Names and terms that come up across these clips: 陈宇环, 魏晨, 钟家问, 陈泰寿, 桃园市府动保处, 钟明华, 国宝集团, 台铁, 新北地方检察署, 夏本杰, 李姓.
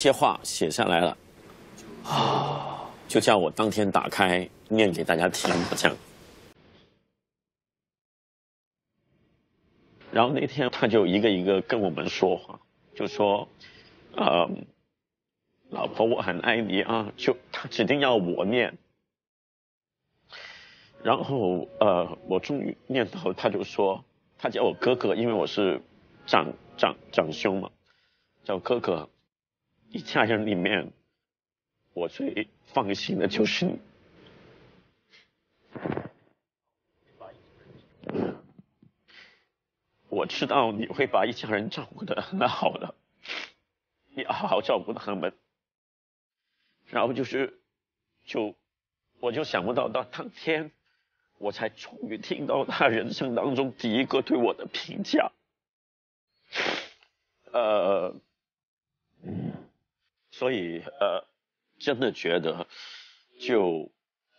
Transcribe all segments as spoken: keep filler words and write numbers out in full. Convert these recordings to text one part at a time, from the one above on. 些话写下来了，啊，就叫我当天打开念给大家听，这样。然后那天他就一个一个跟我们说话，就说，呃，老婆我很爱你啊，就他指定要我念。然后呃，我终于念到，他就说他叫我哥哥，因为我是长长长兄嘛，叫哥哥。 一家人里面，我最放心的就是你。我知道你会把一家人照顾得很好的，你好好照顾他们。然后就是，就我就想不到，到当天，我才终于听到他人生当中第一个对我的评价。呃。 所以，呃，真的觉得，就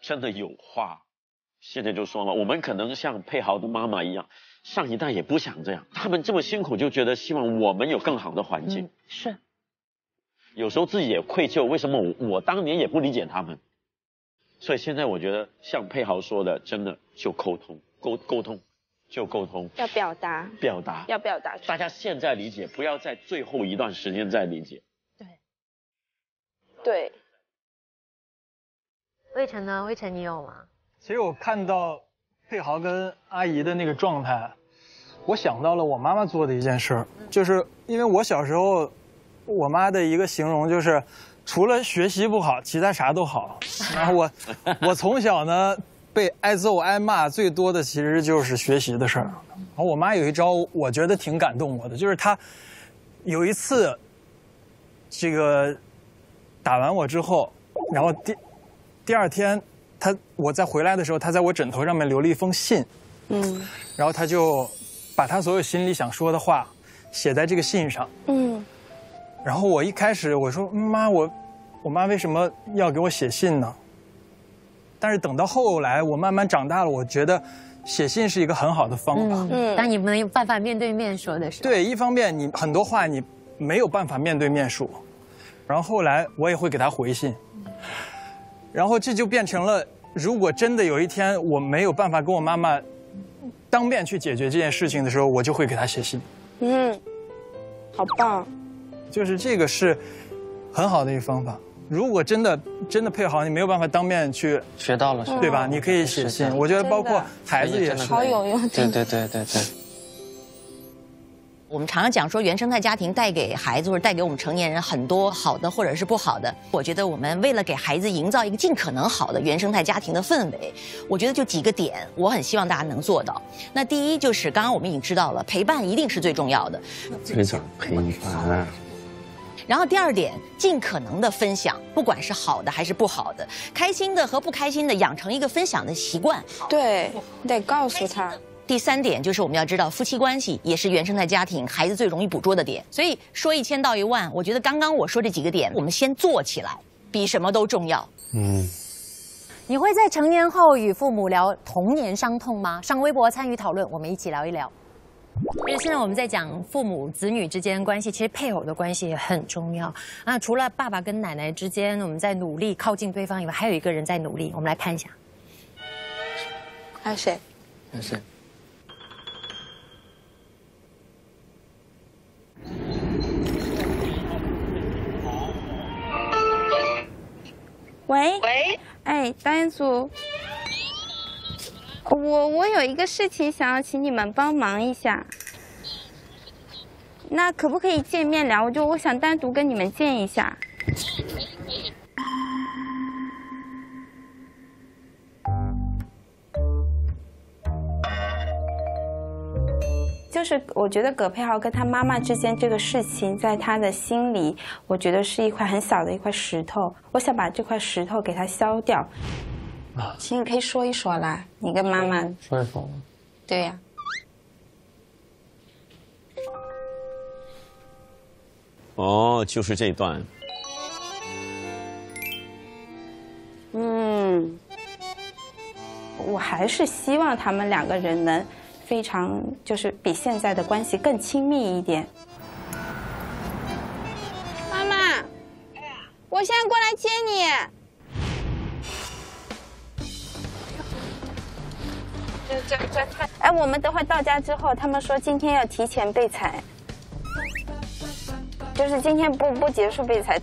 真的有话，现在就说了。我们可能像佩豪的妈妈一样，上一代也不想这样，他们这么辛苦，就觉得希望我们有更好的环境。嗯、是。有时候自己也愧疚，为什么我我当年也不理解他们？所以现在我觉得，像佩豪说的，真的就沟通，沟沟通，就沟通。要表达。表达。要表达。大家现在理解，不要在最后一段时间再理解。 对，魏晨呢？魏晨，你有吗？其实我看到佩豪跟阿姨的那个状态，我想到了我妈妈做的一件事，就是因为我小时候，我妈的一个形容就是，除了学习不好，其他啥都好。然后我，我从小呢被挨揍挨骂最多的其实就是学习的事儿。然后我妈有一招，我觉得挺感动我的，就是她有一次，这个。 打完我之后，然后第第二天，他我再回来的时候，他在我枕头上面留了一封信，嗯，然后他就把他所有心里想说的话写在这个信上，嗯，然后我一开始我说妈我我妈为什么要给我写信呢？但是等到后来我慢慢长大了，我觉得写信是一个很好的方法，嗯，但你没有办法面对面说的是，对，一方面你很多话你没有办法面对面说。 然后后来我也会给他回信，然后这就变成了，如果真的有一天我没有办法跟我妈妈当面去解决这件事情的时候，我就会给他写信。嗯，好棒。就是这个是很好的一个方法。如果真的真的配好，你没有办法当面去学到了，对吧？你可以写信。我觉得包括孩子也是好有用。对对对对对。 我们常常讲说，原生态家庭带给孩子或者带给我们成年人很多好的或者是不好的。我觉得我们为了给孩子营造一个尽可能好的原生态家庭的氛围，我觉得就几个点，我很希望大家能做到。那第一就是刚刚我们已经知道了，陪伴一定是最重要的。这种陪伴。 然后第二点，尽可能的分享，不管是好的还是不好的，开心的和不开心的，养成一个分享的习惯。对，你得告诉他。 第三点就是我们要知道，夫妻关系也是原生态家庭孩子最容易捕捉的点。所以说一千道一万，我觉得刚刚我说这几个点，我们先做起来，比什么都重要。嗯，你会在成年后与父母聊童年伤痛吗？上微博参与讨论，我们一起聊一聊。因为现在我们在讲父母子女之间关系，其实配偶的关系也很重要啊。除了爸爸跟奶奶之间，我们在努力靠近对方以外，还有一个人在努力。我们来看一下，还有谁？还有谁？ 喂喂，哎，导演组，我我有一个事情想要请你们帮忙一下，那可不可以见面聊？我就我想单独跟你们见一下。就是我觉得葛培豪跟他妈妈之间这个事情，在他的心里，我觉得是一块很小的一块石头。我想把这块石头给它削掉。啊，其实你可以说一说啦，你跟妈妈说一说。对呀、啊。哦，就是这一段。嗯，我还是希望他们两个人能。 非常就是比现在的关系更亲密一点。妈妈，我现在过来接你。这这这太……哎，我们等会到家之后，他们说今天要提前备采，就是今天不不结束备采。